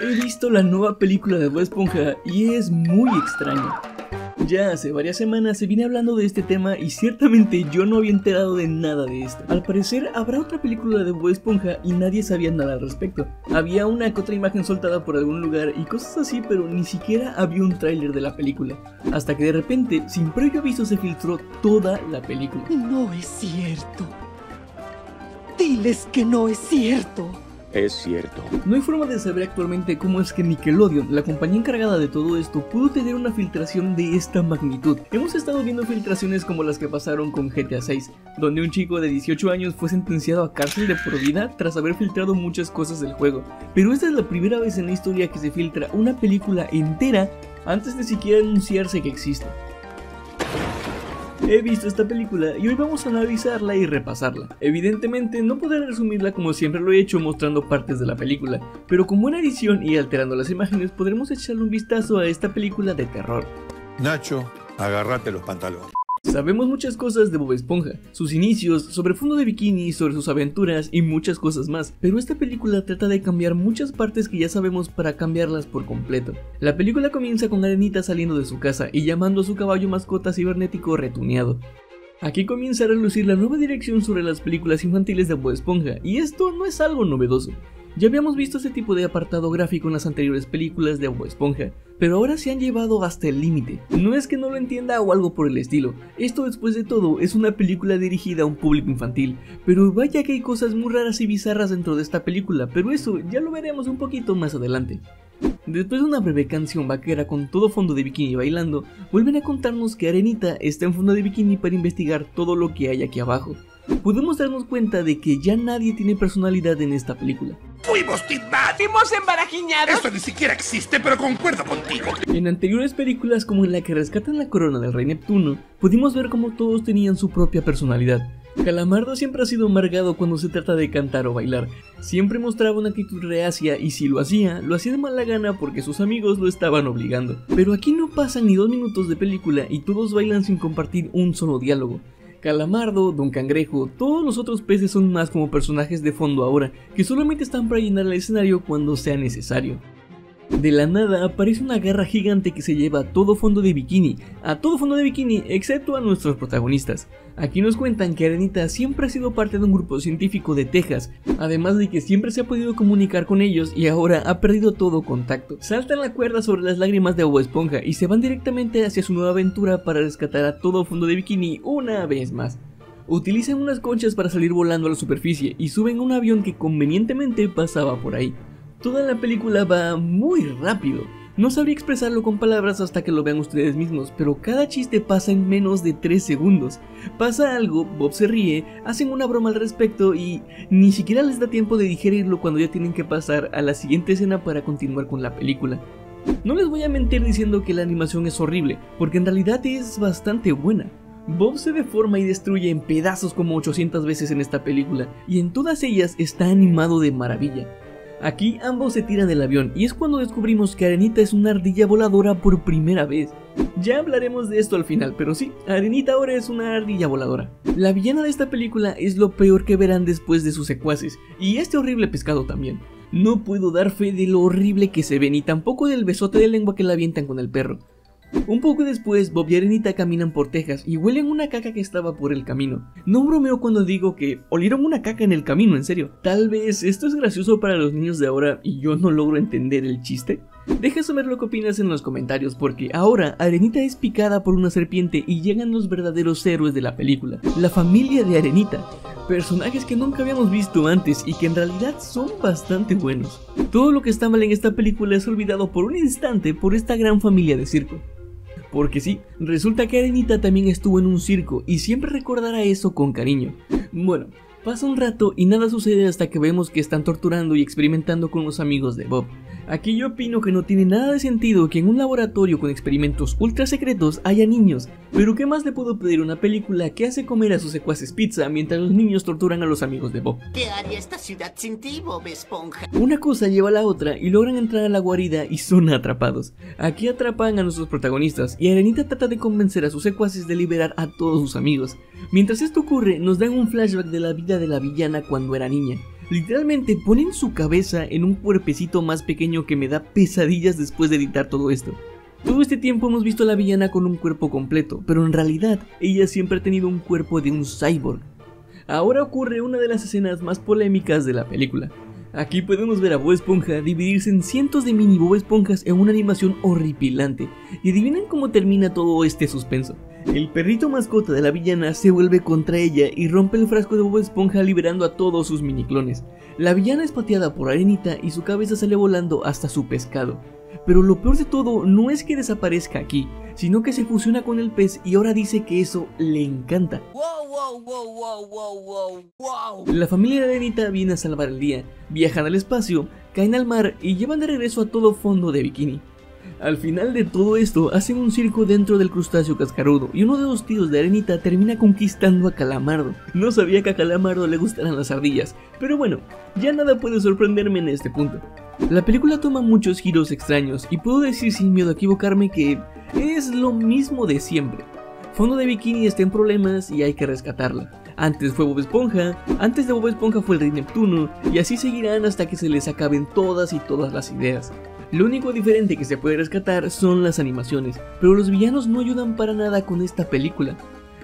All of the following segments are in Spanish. He visto la nueva película de Bob Esponja y es muy extraña. Ya hace varias semanas se viene hablando de este tema y ciertamente yo no había enterado de nada de esto. Al parecer habrá otra película de Bob Esponja y nadie sabía nada al respecto. Había una que otra imagen soltada por algún lugar y cosas así, pero ni siquiera había un tráiler de la película. Hasta que de repente, sin previo aviso, se filtró toda la película. No es cierto. Diles que no es cierto. Es cierto. No hay forma de saber actualmente cómo es que Nickelodeon, la compañía encargada de todo esto, pudo tener una filtración de esta magnitud. Hemos estado viendo filtraciones como las que pasaron con GTA VI, donde un chico de 18 años fue sentenciado a cárcel de por vida tras haber filtrado muchas cosas del juego. Pero esta es la primera vez en la historia que se filtra una película entera antes de siquiera anunciarse que existe. He visto esta película y hoy vamos a analizarla y repasarla. Evidentemente no podré resumirla como siempre lo he hecho mostrando partes de la película, pero con buena edición y alterando las imágenes podremos echarle un vistazo a esta película de terror. Nacho, agárrate los pantalones. Sabemos muchas cosas de Bob Esponja, sus inicios, sobre fondo de bikini, sobre sus aventuras y muchas cosas más, pero esta película trata de cambiar muchas partes que ya sabemos para cambiarlas por completo. La película comienza con Arenita saliendo de su casa y llamando a su caballo mascota cibernético Retuneado. Aquí comienza a relucir la nueva dirección sobre las películas infantiles de Bob Esponja, y esto no es algo novedoso. Ya habíamos visto este tipo de apartado gráfico en las anteriores películas de Bob Esponja, pero ahora se han llevado hasta el límite. No es que no lo entienda o algo por el estilo, esto después de todo es una película dirigida a un público infantil, pero vaya que hay cosas muy raras y bizarras dentro de esta película, pero eso ya lo veremos un poquito más adelante. Después de una breve canción vaquera con todo fondo de bikini bailando, vuelven a contarnos que Arenita está en fondo de bikini para investigar todo lo que hay aquí abajo. Podemos darnos cuenta de que ya nadie tiene personalidad en esta película. Fuimos timbados, fuimos embarajiñados. Eso ni siquiera existe, pero concuerdo contigo. En anteriores películas, como en la que rescatan la corona del rey Neptuno, pudimos ver cómo todos tenían su propia personalidad. Calamardo siempre ha sido amargado cuando se trata de cantar o bailar. Siempre mostraba una actitud reacia y si lo hacía de mala gana porque sus amigos lo estaban obligando. Pero aquí no pasan ni 2 minutos de película y todos bailan sin compartir un solo diálogo. Calamardo, Don Cangrejo, todos los otros peces son más como personajes de fondo ahora, que solamente están para llenar el escenario cuando sea necesario. De la nada aparece una garra gigante que se lleva a todo fondo de bikini, excepto a nuestros protagonistas. Aquí nos cuentan que Arenita siempre ha sido parte de un grupo científico de Texas, además de que siempre se ha podido comunicar con ellos y ahora ha perdido todo contacto. Saltan la cuerda sobre las lágrimas de Bob Esponja y se van directamente hacia su nueva aventura para rescatar a todo fondo de bikini una vez más. Utilizan unas conchas para salir volando a la superficie y suben a un avión que convenientemente pasaba por ahí. Toda la película va muy rápido, no sabría expresarlo con palabras hasta que lo vean ustedes mismos, pero cada chiste pasa en menos de 3 segundos. Pasa algo, Bob se ríe, hacen una broma al respecto y ni siquiera les da tiempo de digerirlo cuando ya tienen que pasar a la siguiente escena para continuar con la película. No les voy a mentir diciendo que la animación es horrible, porque en realidad es bastante buena. Bob se deforma y destruye en pedazos como 800 veces en esta película, y en todas ellas está animado de maravilla. Aquí ambos se tiran del avión y es cuando descubrimos que Arenita es una ardilla voladora por primera vez. Ya hablaremos de esto al final, pero sí, Arenita ahora es una ardilla voladora. La villana de esta película es lo peor que verán después de sus secuaces, y este horrible pescado también. No puedo dar fe de lo horrible que se ve ni tampoco del besote de lengua que la avientan con el perro. Un poco después, Bob y Arenita caminan por Texas y huelen una caca que estaba por el camino. No bromeo cuando digo que olieron una caca en el camino, en serio. Tal vez esto es gracioso para los niños de ahora y yo no logro entender el chiste. Deja saber lo que opinas en los comentarios porque ahora Arenita es picada por una serpiente y llegan los verdaderos héroes de la película. La familia de Arenita. Personajes que nunca habíamos visto antes y que en realidad son bastante buenos. Todo lo que está mal en esta película es olvidado por un instante por esta gran familia de circo. Porque sí, resulta que Arenita también estuvo en un circo y siempre recordará eso con cariño. Bueno, pasa un rato y nada sucede hasta que vemos que están torturando y experimentando con los amigos de Bob. Aquí yo opino que no tiene nada de sentido que en un laboratorio con experimentos ultra secretos haya niños, pero ¿qué más le puedo pedir a una película que hace comer a sus secuaces pizza mientras los niños torturan a los amigos de Bob? ¿Qué haría esta ciudad sin ti, Bob Esponja? Una cosa lleva a la otra y logran entrar a la guarida y son atrapados. Aquí atrapan a nuestros protagonistas y Arenita trata de convencer a sus secuaces de liberar a todos sus amigos. Mientras esto ocurre, nos dan un flashback de la vida de la villana cuando era niña. Literalmente ponen su cabeza en un cuerpecito más pequeño que me da pesadillas después de editar todo esto. Todo este tiempo hemos visto a la villana con un cuerpo completo, pero en realidad ella siempre ha tenido un cuerpo de un cyborg. Ahora ocurre una de las escenas más polémicas de la película. Aquí podemos ver a Bob Esponja dividirse en cientos de mini Bob Esponjas en una animación horripilante. Y adivinen cómo termina todo este suspenso. El perrito mascota de la villana se vuelve contra ella y rompe el frasco de Bob Esponja liberando a todos sus miniclones. La villana es pateada por Arenita y su cabeza sale volando hasta su pescado. Pero lo peor de todo no es que desaparezca aquí, sino que se fusiona con el pez y ahora dice que eso le encanta. La familia de Arenita viene a salvar el día, viajan al espacio, caen al mar y llevan de regreso a todo fondo de bikini. Al final de todo esto hacen un circo dentro del crustáceo cascarudo y uno de los tíos de Arenita termina conquistando a Calamardo. No sabía que a Calamardo le gustaran las ardillas, pero bueno, ya nada puede sorprenderme en este punto. La película toma muchos giros extraños y puedo decir sin miedo a equivocarme que es lo mismo de siempre. Fondo de bikini está en problemas y hay que rescatarla. Antes fue Bob Esponja, antes de Bob Esponja fue el Rey Neptuno, y así seguirán hasta que se les acaben todas y todas las ideas. Lo único diferente que se puede rescatar son las animaciones, pero los villanos no ayudan para nada con esta película.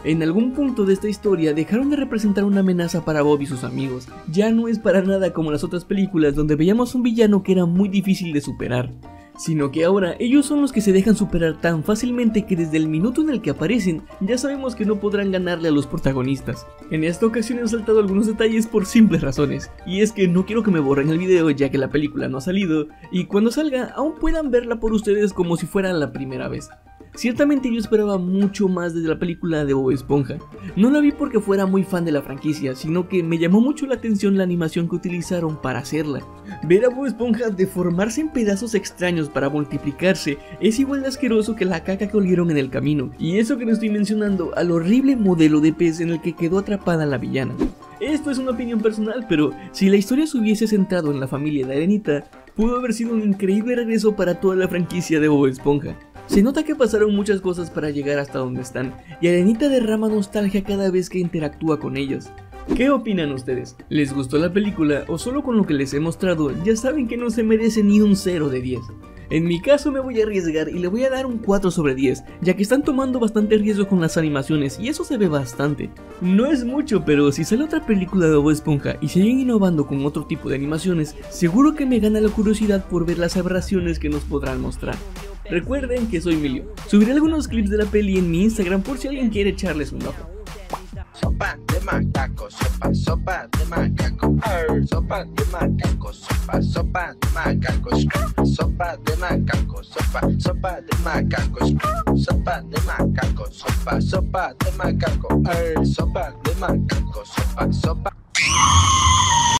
En algún punto de esta historia dejaron de representar una amenaza para Bob y sus amigos. Ya no es para nada como las otras películas donde veíamos un villano que era muy difícil de superar, sino que ahora ellos son los que se dejan superar tan fácilmente que desde el minuto en el que aparecen ya sabemos que no podrán ganarle a los protagonistas. En esta ocasión he saltado algunos detalles por simples razones, y es que no quiero que me borren el video ya que la película no ha salido, y cuando salga aún puedan verla por ustedes como si fuera la primera vez. Ciertamente yo esperaba mucho más desde la película de Bob Esponja. No la vi porque fuera muy fan de la franquicia, sino que me llamó mucho la atención la animación que utilizaron para hacerla. Ver a Bob Esponja deformarse en pedazos extraños para multiplicarse es igual de asqueroso que la caca que olieron en el camino. Y eso que no estoy mencionando al horrible modelo de pez en el que quedó atrapada la villana. Esto es una opinión personal, pero si la historia se hubiese centrado en la familia de Arenita, pudo haber sido un increíble regreso para toda la franquicia de Bob Esponja. Se nota que pasaron muchas cosas para llegar hasta donde están, y Arenita derrama nostalgia cada vez que interactúa con ellas. ¿Qué opinan ustedes? ¿Les gustó la película o solo con lo que les he mostrado ya saben que no se merece ni un 0 de 10? En mi caso me voy a arriesgar y le voy a dar un 4 sobre 10, ya que están tomando bastante riesgo con las animaciones y eso se ve bastante. No es mucho, pero si sale otra película de Bob Esponja y siguen innovando con otro tipo de animaciones, seguro que me gana la curiosidad por ver las aberraciones que nos podrán mostrar. Recuerden que soy Emilio, subiré algunos clips de la peli en mi Instagram por si alguien quiere echarles un ojo. Sopa de macaco, sopa, sopa de macaco, sopa de macaco, sopa, sopa de macaco, sopa de macaco, sopa, sopa de macaco, sopa de macaco, sopa, sopa de macaco, sopa de macaco, sopa, sopa.